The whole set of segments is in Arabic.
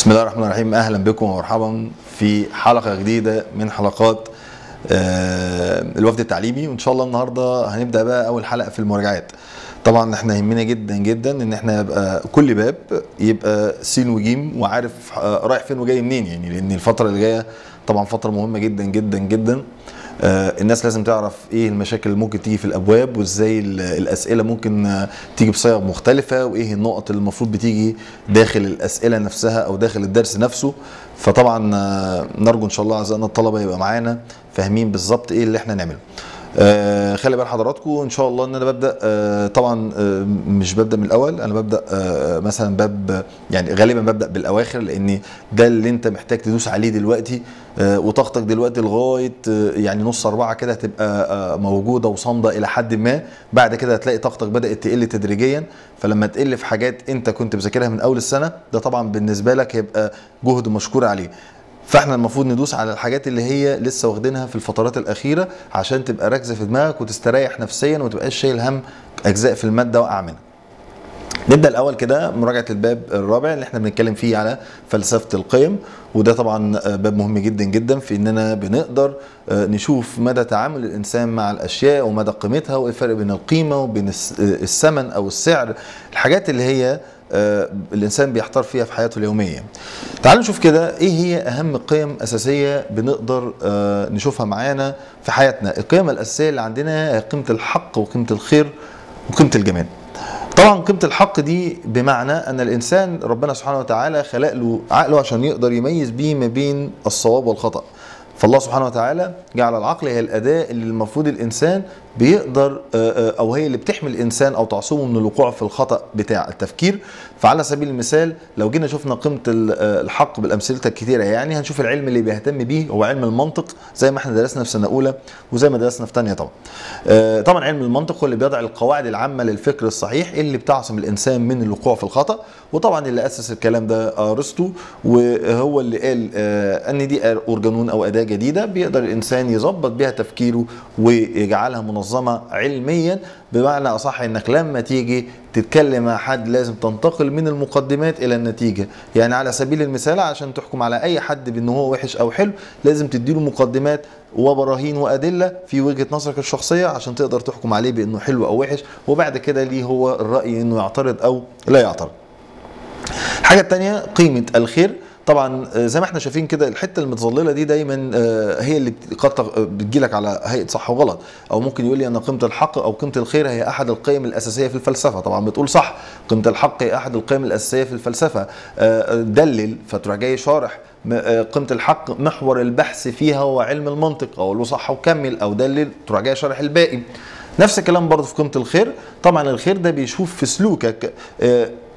بسم الله الرحمن الرحيم. اهلا بكم ومرحبا في حلقه جديده من حلقات الوفد التعليمي، وان شاء الله النهارده هنبدا بقى اول حلقه في المراجعات. طبعا احنا يهمنا جدا جدا ان احنا يبقى كل باب يبقى سين وجيم وعارف رايح فين وجاي منين، يعني لان الفتره اللي جايه طبعا فتره مهمه جدا جدا جدا. الناس لازم تعرف ايه المشاكل اللي ممكن تيجي في الابواب، وازاي الاسئله ممكن تيجي بصيغ مختلفه، وايه النقط اللي المفروض بتيجي داخل الاسئله نفسها او داخل الدرس نفسه. فطبعا نرجو ان شاء الله اعزائنا الطلبه يبقى معانا فاهمين بالظبط ايه اللي احنا نعمله. خلي بال حضراتكم ان شاء الله ان انا ببدا طبعا مش ببدا من الاول، انا ببدا مثلا باب، يعني غالبا ببدا بالاواخر، لان ده اللي انت محتاج تدوس عليه دلوقتي وطاقتك دلوقتي لغايه يعني نص اربعه كده هتبقى موجوده وصامده الى حد ما. بعد كده هتلاقي طاقتك بدات تقل تدريجيا، فلما تقل في حاجات انت كنت بذاكرها من اول السنه ده طبعا بالنسبه لك هيبقى جهد مشكور عليه. فاحنا المفروض ندوس على الحاجات اللي هي لسه واخدينها في الفترات الاخيره عشان تبقى راكزه في دماغك وتستريح نفسيا وما تبقاش شايل هم اجزاء في الماده واقع منها. نبدا الاول كده مراجعه الباب الرابع اللي احنا بنتكلم فيه على فلسفه القيم، وده طبعا باب مهم جدا جدا في اننا بنقدر نشوف مدى تعامل الانسان مع الاشياء ومدى قيمتها، وايه الفرق بين القيمه وبين الثمن او السعر، الحاجات اللي هي الانسان بيحتار فيها في حياته اليوميه. تعالوا نشوف كده ايه هي اهم قيم اساسيه بنقدر نشوفها معانا في حياتنا. القيم الاساسيه اللي عندنا هي قيمه الحق وقيمه الخير وقيمه الجمال. طبعا قيمه الحق دي بمعنى ان الانسان ربنا سبحانه وتعالى خلق له عقله عشان يقدر يميز بيه ما بين الصواب والخطأ. فالله سبحانه وتعالى جعل العقل هي الأداة اللي المفروض الإنسان بيقدر أو هي اللي بتحمي الإنسان أو تعصمه من الوقوع في الخطأ بتاع التفكير. فعلى سبيل المثال لو جينا شفنا قيمة الحق بالأمثلة الكتيرة، يعني هنشوف العلم اللي بيهتم بيه هو علم المنطق، زي ما احنا درسنا في سنة أولى وزي ما درسنا في تانية. طبعا علم المنطق هو اللي بيضع القواعد العامة للفكر الصحيح اللي بتعصم الإنسان من الوقوع في الخطأ، وطبعا اللي أسس الكلام ده أرسطو، وهو اللي قال أن دي أورجانون أو أداة جديدة بيقدر الإنسان يظبط بها تفكيره ويجعلها منظمة علميا. بمعنى أصح إنك لما تيجي تتكلم مع حد لازم تنتقل من المقدمات إلى النتيجة. يعني على سبيل المثال عشان تحكم على أي حد بأنه هو وحش أو حلو لازم تديله مقدمات وبراهين وأدلة في وجهة نظرك الشخصية عشان تقدر تحكم عليه بأنه حلو أو وحش، وبعد كده ليه هو الرأي إنه يعترض أو لا يعترض. الحاجة التانية قيمة الخير. طبعا زي ما احنا شايفين كده الحته المتظلله دي دايما هي اللي بتجيلك على هيئه صح وغلط، او ممكن يقول لي ان قيمه الحق او قيمه الخير هي احد القيم الاساسيه في الفلسفه. طبعا بتقول صح، قيمه الحق هي احد القيم الاساسيه في الفلسفه، دلل، فتروح جاي شارح قيمه الحق محور البحث فيها هو علم المنطق، اقول له صح وكمل او دلل، تروح جاي شارح الباقي. نفس الكلام برضه في قيمه الخير. طبعا الخير ده بيشوف في سلوكك،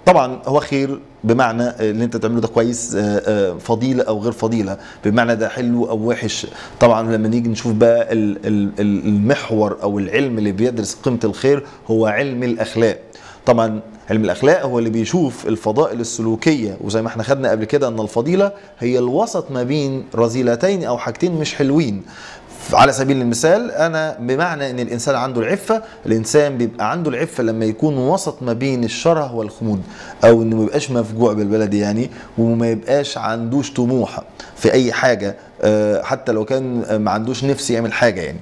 طبعا هو خير بمعنى اللي انت تعمله ده كويس، فضيله او غير فضيله، بمعنى ده حلو او وحش. طبعا لما نيجي نشوف بقى المحور او العلم اللي بيدرس قيمه الخير هو علم الاخلاق. طبعا علم الاخلاق هو اللي بيشوف الفضائل السلوكيه، وزي ما احنا خدنا قبل كده ان الفضيله هي الوسط ما بين رذيلتين او حاجتين مش حلوين. على سبيل المثال انا بمعنى ان الانسان عنده العفه، الانسان بيبقى عنده العفه لما يكون وسط ما بين الشره والخمود، او انه ما يبقاش مفجوع بالبلدي يعني، وما يبقاش عندوش طموح في اي حاجه حتى لو كان ما عندوش نفس يعمل حاجه يعني.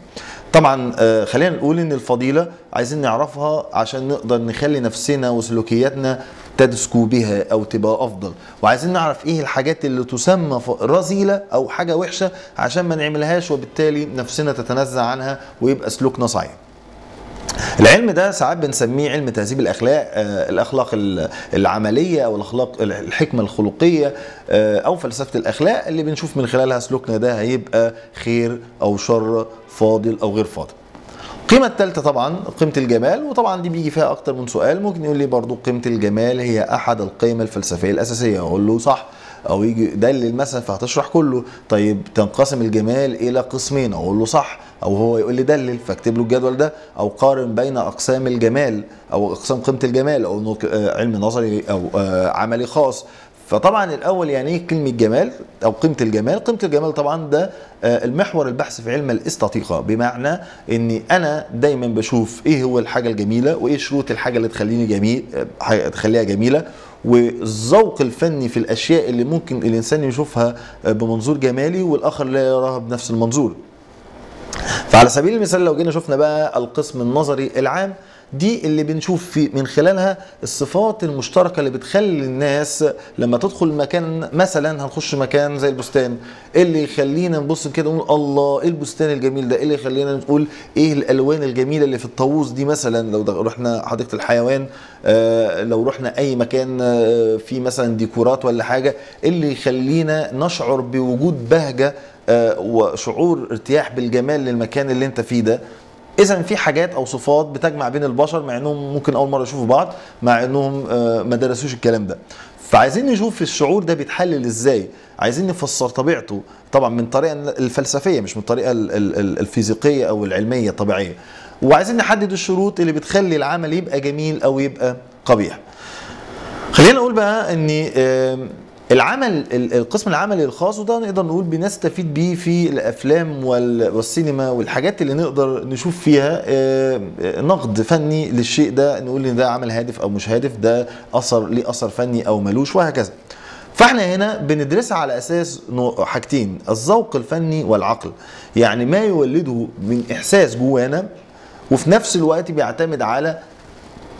طبعا خلينا نقول ان الفضيله عايزين نعرفها عشان نقدر نخلي نفسنا وسلوكياتنا تدسكو بها او تبقى افضل، وعايزين نعرف ايه الحاجات اللي تسمى رذيله او حاجه وحشه عشان ما نعملهاش، وبالتالي نفسنا تتنزه عنها ويبقى سلوكنا صحيح. العلم ده ساعات بنسميه علم تهذيب الاخلاق، الاخلاق العمليه او الاخلاق الحكمه الخلقيه او فلسفه الاخلاق، اللي بنشوف من خلالها سلوكنا ده هيبقى خير او شر، فاضل او غير فاضل. القيمة الثالثة طبعا قيمة الجمال، وطبعا دي بيجي فيها أكتر من سؤال. ممكن يقول لي برضو قيمة الجمال هي أحد القيم الفلسفية الأساسية، أقول له صح، أو يجي دلل مثلا فهتشرح كله. طيب تنقسم الجمال إلى قسمين، أقول له صح، أو هو يقول لي دلل فاكتب له الجدول ده، أو قارن بين أقسام الجمال أو أقسام قيمة الجمال، أو علم نظري أو عملي خاص. فطبعا الاول يعني ايه كلمه جمال او قيمه الجمال؟ قيمه الجمال طبعا ده المحور البحث في علم الاستاتيقه، بمعنى ان انا دايما بشوف ايه هو الحاجه الجميله وايه شروط الحاجه اللي تخليني جميل تخليها جميله، والذوق الفني في الاشياء اللي ممكن الانسان يشوفها بمنظور جمالي والاخر لا يراها بنفس المنظور. فعلى سبيل المثال لو جينا شفنا بقى القسم النظري العام، دي اللي بنشوف من خلالها الصفات المشتركة اللي بتخلي الناس لما تدخل مكان، مثلا هنخش مكان زي البستان، اللي يخلينا نبص كده ونقول الله ايه البستان الجميل ده، اللي يخلينا نقول ايه الالوان الجميلة اللي في الطاووس دي. مثلا لو رحنا حديقة الحيوان، لو رحنا اي مكان فيه مثلا ديكورات ولا حاجة، اللي يخلينا نشعر بوجود بهجة وشعور ارتياح بالجمال للمكان اللي انت فيه ده. إذا في حاجات أو صفات بتجمع بين البشر مع إنهم ممكن أول مرة يشوفوا بعض، مع إنهم ما درسوش الكلام ده. فعايزين نشوف الشعور ده بيتحلل إزاي، عايزين نفسر طبيعته طبعا من الطريقة الفلسفية مش من الطريقة الفيزيقية أو العلمية الطبيعية، وعايزين نحدد الشروط اللي بتخلي العمل يبقى جميل أو يبقى قبيح. خلينا نقول بقى إن العمل، القسم العملي الخاص، وده نقدر نقول بنستفيد بيه في الافلام والسينما والحاجات اللي نقدر نشوف فيها نقد فني للشيء ده، نقول ان ده عمل هادف او مش هادف، ده اثر ليه اثر فني او ملوش وهكذا. فاحنا هنا بندرسها على اساس حاجتين، الذوق الفني والعقل، يعني ما يولده من احساس جوانا وفي نفس الوقت بيعتمد على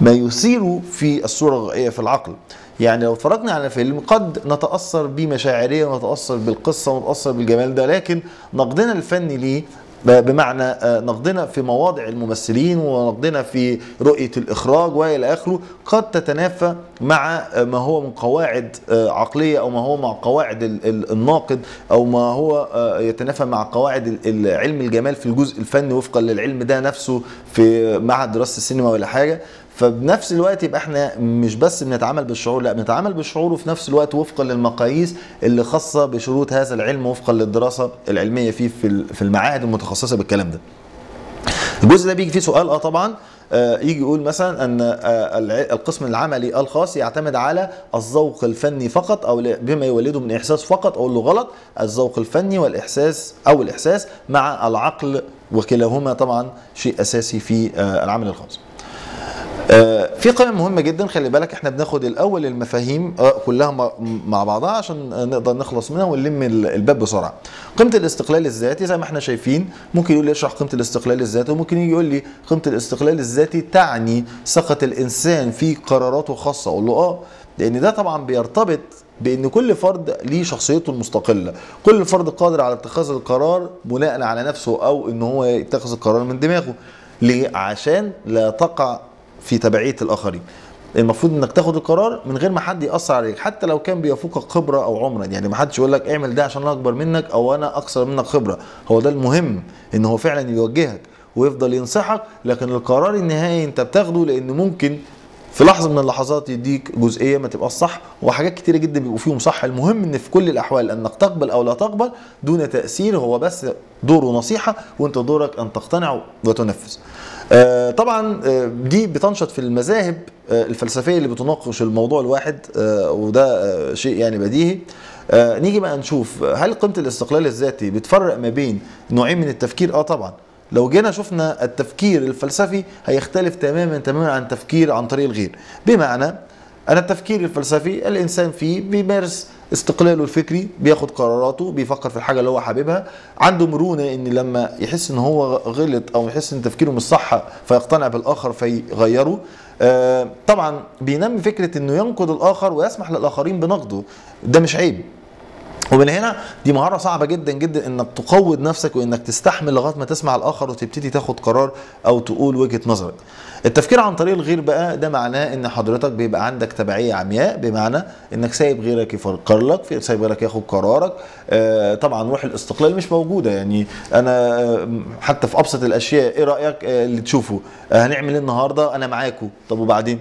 ما يثيره في الصورة الغائية في العقل. يعني لو اتفرجنا على فيلم قد نتأثر بمشاعريا ونتأثر بالقصة ونتأثر بالجمال ده، لكن نقدنا الفني ليه، بمعنى نقدنا في مواضع الممثلين ونقدنا في رؤية الإخراج وإلى آخره، قد تتنافى مع ما هو من قواعد عقلية أو ما هو مع قواعد الناقد أو ما هو يتنافى مع قواعد علم الجمال في الجزء الفني وفقا للعلم ده نفسه في معهد دراسة السينما ولا حاجة. فبنفس الوقت يبقى احنا مش بس بنتعامل بالشعور، لا بنتعامل بالشعور وفي نفس الوقت وفقا للمقاييس اللي خاصه بشروط هذا العلم وفقا للدراسه العلميه فيه في المعاهد المتخصصه بالكلام ده. الجزء ده بيجي فيه سؤال طبعا يجي يقول مثلا ان القسم العملي الخاص يعتمد على الذوق الفني فقط او بما يولده من احساس فقط، اقول له غلط. الذوق الفني والاحساس او الاحساس مع العقل، وكلاهما طبعا شيء اساسي في العمل الخاص. في قيم مهمة جدا، خلي بالك احنا بناخد الاول المفاهيم كلها مع بعضها عشان نقدر نخلص منها ونلم الباب بسرعة. قيمة الاستقلال الذاتي زي ما احنا شايفين، ممكن يقول لي اشرح قيمة الاستقلال الذاتي، وممكن يجي يقول لي قيمة الاستقلال الذاتي تعني ثقة الانسان في قراراته خاصة، اقول له لان ده طبعا بيرتبط بان كل فرد ليه شخصيته المستقله، كل فرد قادر على اتخاذ القرار بناء على نفسه او ان هو يتخذ القرار من دماغه. ليه؟ عشان لا تقع في تبعية الآخرين. المفروض انك تاخد القرار من غير ما حد يأثر عليك، حتى لو كان بيفوقك خبرة او عمرا، يعني ما حدش يقول لك اعمل ده عشان انا اكبر منك او انا اكثر منك خبرة. هو ده المهم، ان هو فعلا يوجهك ويفضل ينصحك، لكن القرار النهائي انت بتاخده، لان ممكن في لحظة من اللحظات يديك جزئية ما تبقاش صح، وحاجات كتيرة جدا بيبقوا فيهم صح. المهم ان في كل الاحوال انك تقبل او لا تقبل دون تأثير، هو بس دوره نصيحة وانت دورك ان تقتنع وتنفذ. طبعا دي بتنشط في المذاهب الفلسفية اللي بتناقش الموضوع الواحد، وده شيء يعني بديهي. نيجي بقى نشوف هل قيمة الاستقلال الذاتي بتفرق ما بين نوعين من التفكير؟ طبعا لو جينا شفنا التفكير الفلسفي هيختلف تماما عن تفكير عن طريق الغير، بمعنى أن التفكير الفلسفي الإنسان فيه بيمارس استقلاله الفكري، بياخد قراراته، بيفكر في الحاجة اللي هو حاببها، عنده مرونة إن لما يحس إن هو غلط أو يحس إن تفكيره مش صح فيقتنع بالآخر فيغيره. طبعا بينمي فكرة إنه ينقد الآخر ويسمح للآخرين بنقده، ده مش عيب. ومن هنا دي مهارة صعبة جدا جدا، انك تقود نفسك وانك تستحمل لغاية ما تسمع الاخر وتبتدي تاخد قرار او تقول وجهة نظرك. التفكير عن طريق الغير بقى ده معناه ان حضرتك بيبقى عندك تبعية عمياء، بمعنى انك سايب غيرك يفكر لك، سايب غيرك ياخد قرارك. طبعا روح الاستقلال مش موجودة، يعني انا حتى في ابسط الاشياء ايه رأيك اللي تشوفه، هنعمل النهاردة انا معاكو، طب وبعدين؟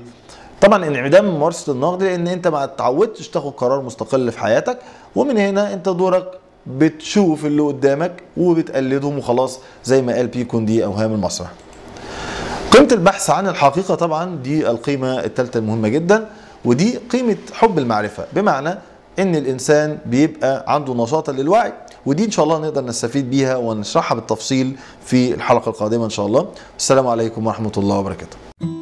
طبعا انعدام ممارسه النقد، لان انت ما اتعودتش تاخد قرار مستقل في حياتك، ومن هنا انت دورك بتشوف اللي قدامك وبتقلدهم وخلاص، زي ما قال بيكوندي اوهام المسرح. قيمه البحث عن الحقيقه طبعا دي القيمه الثالثه المهمه جدا، ودي قيمه حب المعرفه، بمعنى ان الانسان بيبقى عنده نشاط للوعي، ودي ان شاء الله نقدر نستفيد بيها ونشرحها بالتفصيل في الحلقة القادمة ان شاء الله. السلام عليكم ورحمة الله وبركاته.